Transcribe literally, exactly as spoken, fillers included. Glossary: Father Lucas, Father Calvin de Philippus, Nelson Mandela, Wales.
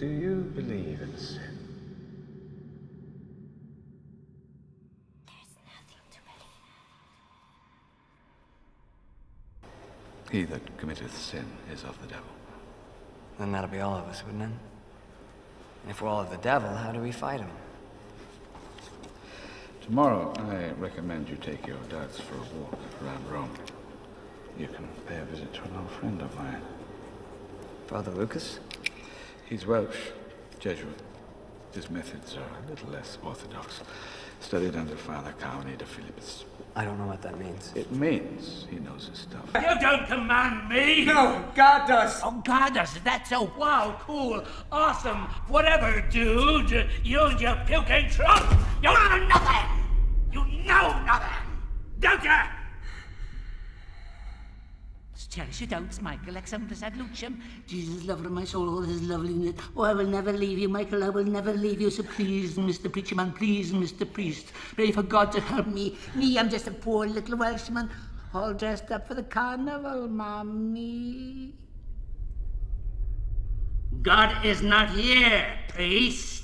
Do you believe in sin? There's nothing to believe. He that committeth sin is of the devil. Then that'll be all of us, wouldn't it? And if we're all of the devil, how do we fight him? Tomorrow, I recommend you take your doubts for a walk around Rome. You can pay a visit to an old friend of mine. Father Lucas? He's Welsh, Jesuit. His methods are a little less orthodox. Studied under Father Calvin de Philippus. I don't know what that means. It means he knows his stuff. You don't command me! No, God does! Oh, God does? That's so wow, cool, awesome, whatever, dude. You and your puking trump! You know nothing! You know nothing! Don't you? Cherish your doubts, Michael, exemplis ad lucem. Jesus, lover of my soul, all his loveliness. Oh, I will never leave you, Michael, I will never leave you. So please, Mister Preacherman, please, Mister Priest, pray for God to help me. Me, I'm just a poor little Welshman, all dressed up for the carnival, Mommy. God is not here, priest.